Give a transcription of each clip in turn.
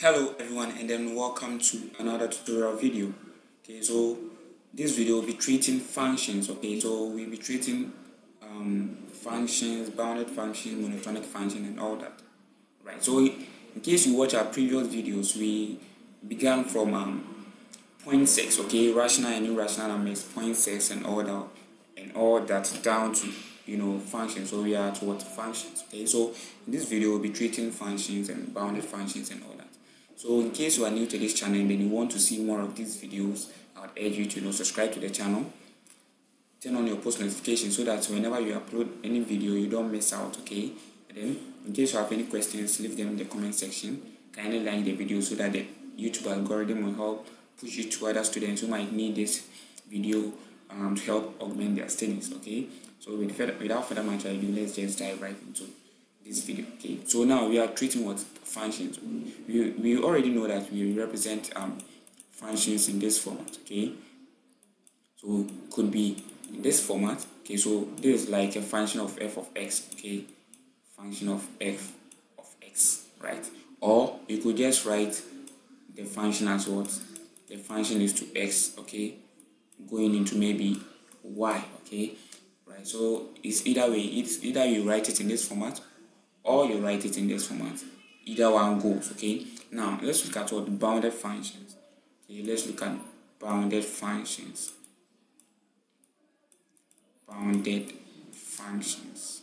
Hello everyone, and then welcome to another tutorial video. Okay, so this video will be treating functions. Okay, so we'll be treating functions, bounded functions, monotonic functions, and all that, right? So in case you watch our previous videos, we began from 0.6, okay, rational and irrational numbers, 0.6 and all that down to, you know, functions. So we are at what? Functions. Okay, so in this video we'll be treating functions and bounded functions and all that. So in case you are new to this channel and then you want to see more of these videos, I would urge you to, you know, subscribe to the channel, turn on your post notifications so that whenever you upload any video you don't miss out. Okay, and then in case you have any questions, leave them in the comment section. Kindly like the video so that the YouTube algorithm will help push you to other students who might need this video to help augment their studies. Okay, so without further much ado, let's just dive right into this video. Okay, so now we are treating what? Functions. We already know that we represent functions in this format. Okay, so could be in this format. Okay, so this is like a function of f of x. Okay, function of f of x, right? Or you could just write the function as what? The function is to x, okay, going into maybe y. Okay, right? So it's either way. It's either you write it in this format or you write it in this format. Either one goes. Okay, now let's look at what? Bounded functions. Okay, let's look at bounded functions. Bounded functions.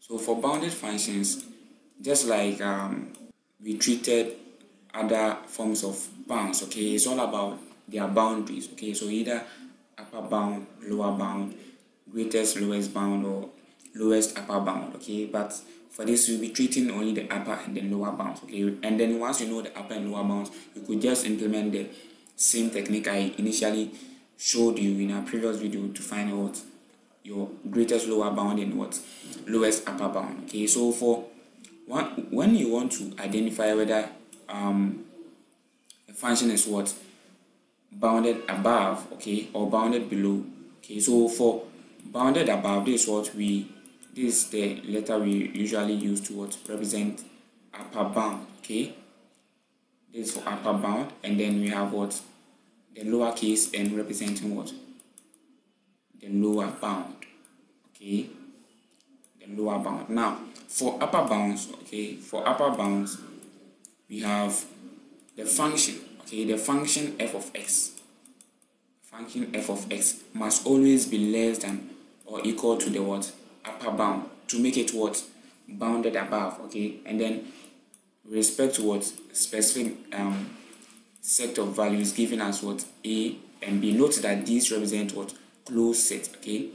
So for bounded functions, just like we treated other forms of bounds, okay, it's all about their boundaries. Okay, so either upper bound, lower bound, greatest, lowest bound, or lowest upper bound. Okay, but for this we'll be treating only the upper and the lower bounds. Okay, and then once you know the upper and lower bounds, you could just implement the same technique I initially showed you in our previous video to find out your greatest lower bound and what? Lowest upper bound. Okay, so for one, when you want to identify whether a function is what? Bounded above, okay, or bounded below. Okay, so for bounded above, this is the letter we usually use to what? Represent upper bound. Okay, this is for upper bound, and then we have what? The lower case and representing what? The lower bound. Okay, the lower bound. Now for upper bounds, okay, for upper bounds we have the function. Okay, the function f of x, function f of x must always be less than or equal to the what? Upper bound, to make it what? Bounded above. Okay, and then respect to what? Specific set of values given as what? A and B. Note that these represent what? Closed set. Okay,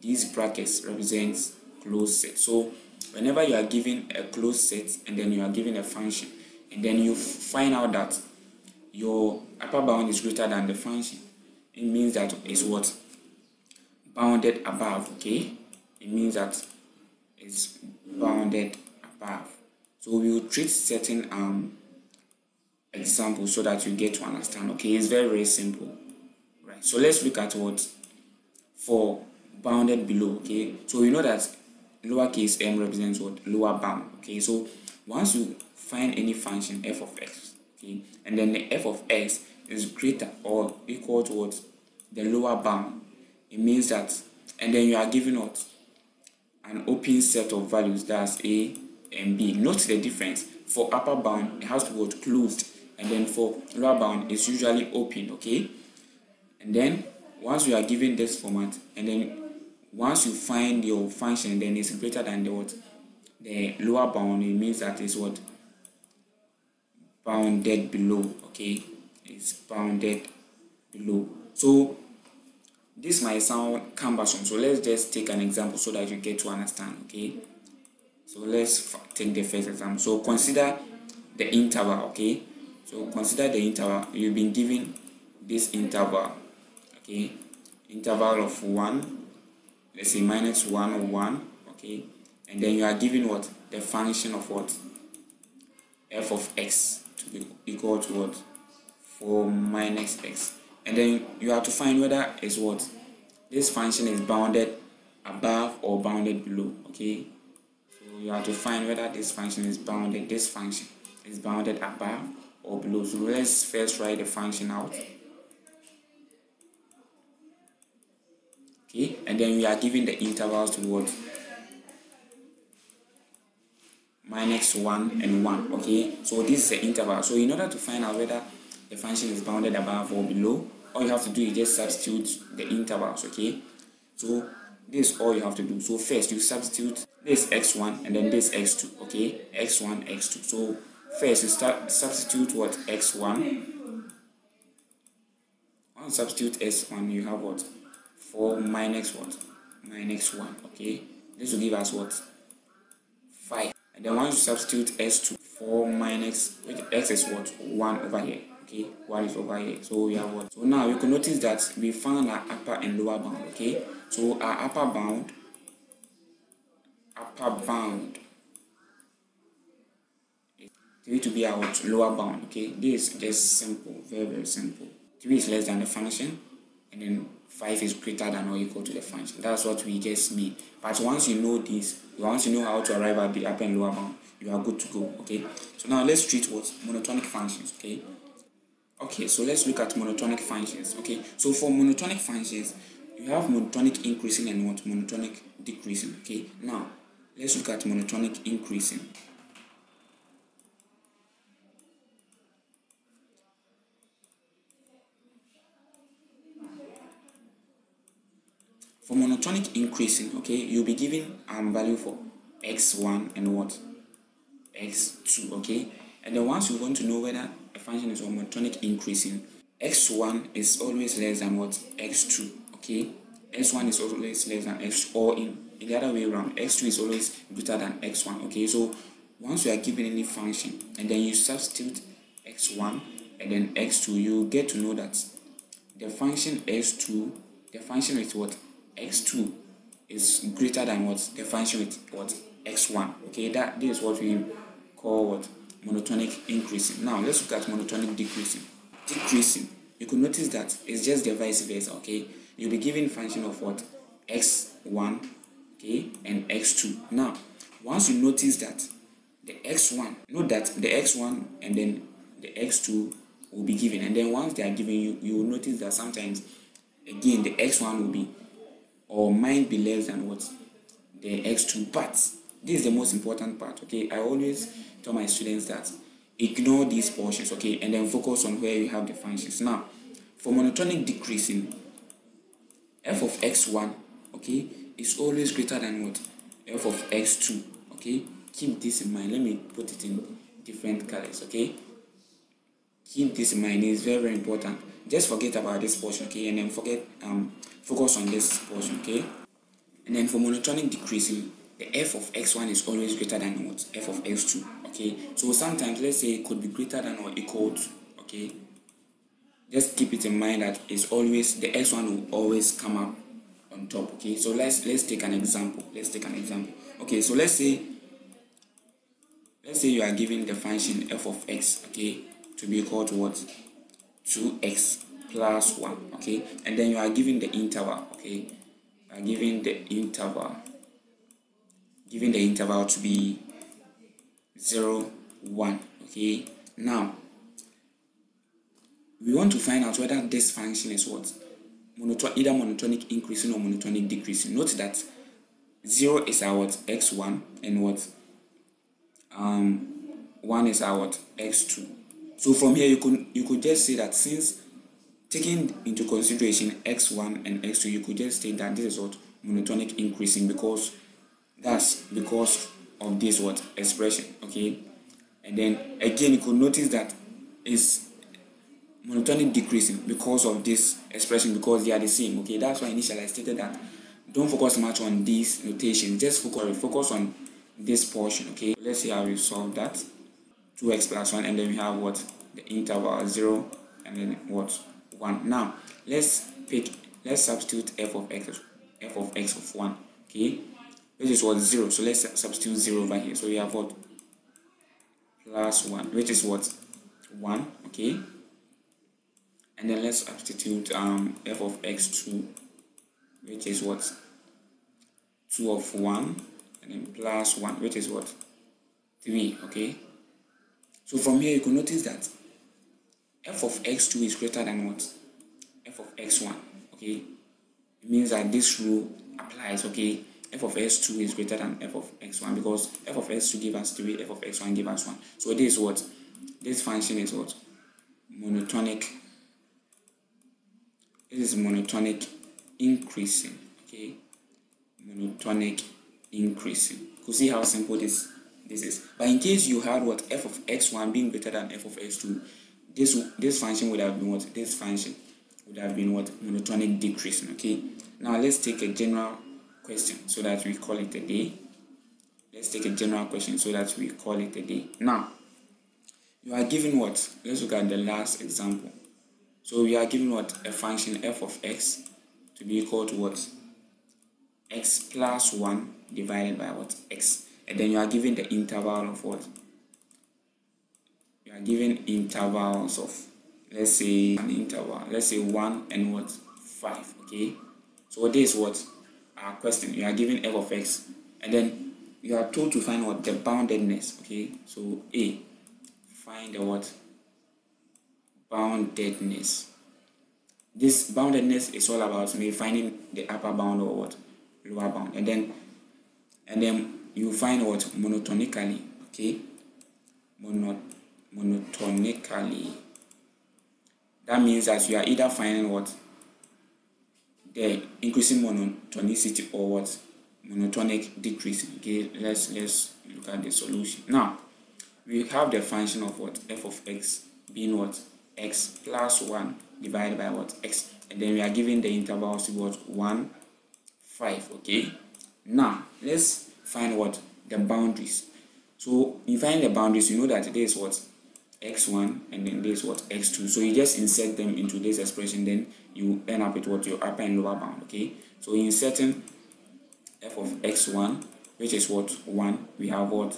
these brackets represents closed set. So whenever you are given a closed set and then you are given a function, and then you find out that your upper bound is greater than the function, it means that it's what? Bounded above. Okay, it means that it's bounded above. So we will treat certain examples so that you get to understand. Okay, it's very simple, right? So let's look at what? For bounded below. Okay, so you know that lowercase m represents what? Lower bound. Okay, so once you find any function f of x, okay, and then the f of x is greater or equal to what? The lower bound, it means that, and then you are given what? An open set of values, that's a and b. Note the difference. For upper bound it has to be what? Closed, and then for lower bound it's usually open. Okay, and then once you are given this format, and then once you find your function, then it's greater than the what? The lower bound, it means that it's what? Bounded below. Okay, it's bounded below. So this might sound cumbersome, so let's just take an example so that you get to understand. Okay, so let's take the first example. So consider the interval. Okay, so consider the interval. You've been given this interval. Okay, interval of 1, let's say -1, 1. Okay, and then you are given what? The function of what? F of x to be equal to what? 4 minus x, and then you have to find whether it's what? This function is bounded above or bounded below. Okay, so you have to find whether this function is bounded. This function is bounded above or below. So let's first write the function out. Okay, and then we are giving the intervals to what? -1 and 1. Okay, so this is the interval. So in order to find out whether the function is bounded above or below, all you have to do is just substitute the intervals. Okay, so this is all you have to do. So first you substitute this x1 and then this x2. Okay, x1, x2. So first you start substitute what? x1. Once substitute x1, you have what? 4 minus what? -1. Okay, this will give us what? 5. And then once you substitute s2, 4 minus, which x is what? 1 over here. Okay, 1 is over here. So we have what? So now you can notice that we found our upper and lower bound. Okay, so our upper bound is 3 to be our lower bound. Okay, this is just simple, very simple. 3 is less than the function, and then 5 is greater than or equal to the function. That's what we just mean. But once you know this, once you know how to arrive at the upper and lower bound, you are good to go. Okay, so now let's treat what? Monotonic functions. Okay, so let's look at monotonic functions. Okay, so for monotonic functions, you have monotonic increasing and what? Monotonic decreasing. Okay, now let's look at monotonic increasing. For monotonic increasing, okay, you'll be given value for x1 and what? x2. Okay, and then once you want to know whether a function is monotonic increasing, x1 is always less than what? x2. Okay, x1 is always less than x, or in the other way around, x2 is always greater than x1. Okay, so once you are given any function and then you substitute x1 and then x2, you get to know that the function x2, the function is what? x2 is greater than what? The function with what? x1. Okay, that this is what we call what? Monotonic increasing. Now let's look at monotonic decreasing. Decreasing, you could notice that it's just the vice versa. Okay, you'll be given function of what? x1, okay, and x2. Now once you notice that the x1, note that the x1 and then the x2 will be given, and then once they are given, you will notice that sometimes again the x1 will be or might be less than what? The x2. But this is the most important part. Okay, I always tell my students that ignore these portions, okay, and then focus on where you have the functions. Now for monotonic decreasing, f of x1, okay, is always greater than what? F of x2. Okay, keep this in mind. Let me put it in different colors. Okay, keep this in mind, it's very, very important. Just forget about this portion, okay, and then focus on this portion, okay. And then for monotonic decreasing, the f of x1 is always greater than what? F of x2. Okay, so sometimes let's say it could be greater than or equal to, okay, just keep it in mind that it's always the x1 will always come up on top. Okay, so let's take an example. Okay, so let's say you are given the function f of x, okay, to be equal to what? 2x plus 1. Okay, and then you are given the interval. Okay, I'm given the interval to be 0, 1. Okay, now we want to find out whether this function is what? Either monotonic increasing or monotonic decreasing. Note that 0 is our what? x1, and what? 1 is our what? x2. So from here you could just say that, since taking into consideration x1 and x2, you could just say that this is what? Monotonic increasing, because that's because of this what? Expression. Okay, and then again you could notice that it's monotonic decreasing because of this expression, because they are the same. Okay, that's why initially I stated that don't focus much on these notations, just focus on this portion. Okay, let's see how we solve that. 2x plus 1, and then we have what? The interval 0 and then what? 1. Now let's substitute f of x of 1. Okay, which is what? 0. So let's substitute 0 over here. So we have what? Plus 1, which is what? 1. Okay, and then let's substitute f of x2, which is what? 2 of 1, and then plus 1, which is what? 3, okay? So from here, you can notice that f of x2 is greater than what? F of x1, okay? It means that this rule applies, okay? F of x2 is greater than f of x1 because f of x2 gives us 3, f of x1 gives us 1. So this is what? This function is what? Monotonic. It is monotonic increasing, okay? Monotonic increasing. You can see how simple this is. But in case you had what? F of x1 being greater than f of x2, this function would have been what? This function would have been what? Monotonic decreasing, okay? Now let's take a general question so that we call it a day. Let's take a general question so that we call it a day. Now, you are given what? Let's look at the last example. So we are given what? A function f of x to be equal to what? X plus 1 divided by what? X. And then you are given the interval of what? You are given intervals of, let's say, an interval. Let's say 1 and what? 5, okay? So this is what? Our question. You are given f of x. And then you are told to find what? The boundedness, okay? So A, find the what? Boundedness. This boundedness is all about me finding the upper bound or what? Lower bound. And then you find what? Monotonically, okay? Monotonically. That means that you are either finding what? The increasing monotonicity or what? Monotonic decreasing. Okay, let's look at the solution. Now we have the function of what? F of x being what? X plus 1 divided by what? X. And then we are given the intervals to what? 1, 5, okay? Now let's find what? The boundaries. So you find the boundaries, you know that this is what? X1, and then this is what? X2. So you just insert them into this expression, then you end up with what? Your upper and lower bound, okay? So inserting f of x1, which is what? 1, we have what?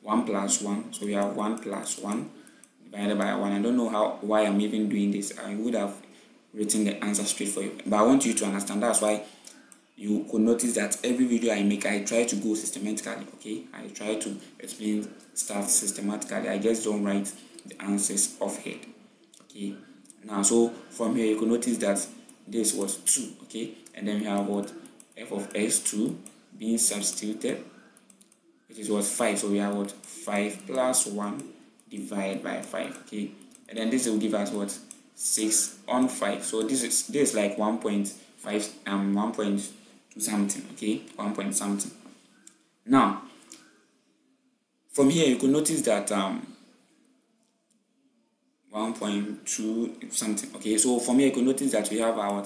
1 plus 1, so we have 1 plus 1 divided by 1. I don't know why I'm even doing this. I would have written the answer straight for you, but I want you to understand. That's why you could notice that every video I make, I try to go systematically, okay? I try to explain stuff systematically. I just don't write the answers offhand, okay? Now, so from here, you could notice that this was 2, okay? And then we have what? F of x2 being substituted, which is what? 5. So we have what? 5 plus 1 divided by 5, okay? And then this will give us what? 6 on 5. So this is like 1.5 and 1.2 something, okay? 1 point something. Now from here, you could notice that 1.2 something, okay? So from here, you could notice that we have our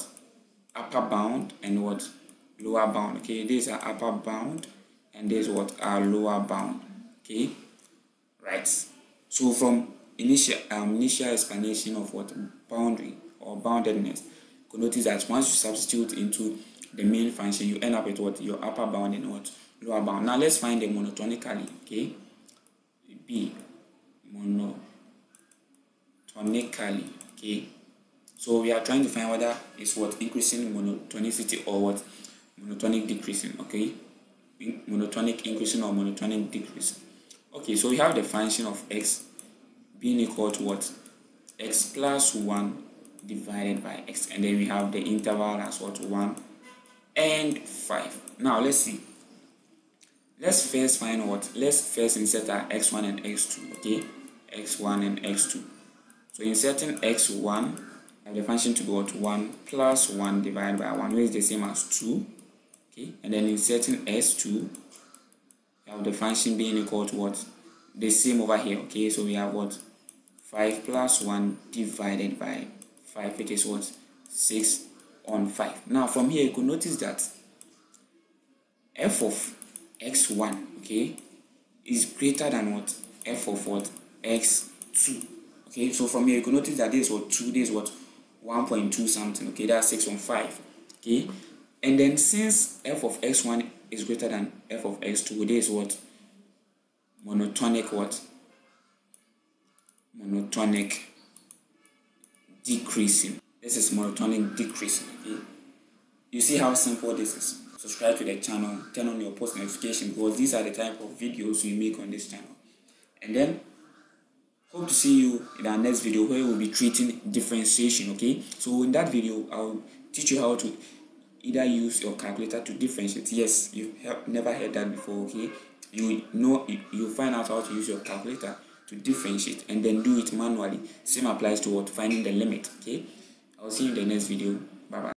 upper bound and what? Lower bound, okay? This is our upper bound and this is what? Our lower bound, okay? Right. So from initial explanation of what? Boundary or boundedness, you could notice that once you substitute into the main function, you end up with what? Your upper bound and what? Lower bound. Now let's find them monotonically, okay? B, monotonically, okay? So we are trying to find whether it's what? Increasing monotonicity or what? Monotonic decreasing, okay? Monotonic increasing or monotonic decreasing. Okay, so we have the function of x being equal to what? X plus 1 divided by x, and then we have the interval as what? 1 and 5. Now let's see. Let's first find what? Let's first insert our x1 and x2, okay? X1 and x2. So inserting x1, I have the function to go to 1 plus 1 divided by 1, which is the same as 2, okay? And then inserting s2, I have the function being equal to what? The same over here, okay? So we have what? 5 plus 1 divided by 5, which is what? 6 on 5. Now from here, you could notice that f of x1, okay, is greater than what? F of what? x2, okay? So from here, you could notice that this is what? 2, this is what? 1.2 something, okay? That's 6 on 5, okay? And then since f of x1 is greater than f of x2, this is what? Monotonic what? Monotonic decreasing. This is monotonic decreasing, okay? You see how simple this is. subscribe to the channel, turn on your post notification, because these are the type of videos we make on this channel. And then hope to see you in our next video, where we'll be treating differentiation. Okay, so in that video I'll teach you how to either use your calculator to differentiate. Yes, you've never heard that before. Okay, you know, you find out how to use your calculator to differentiate and then do it manually. Same applies to what finding the limit. Okay, I'll see you in the next video. Bye bye.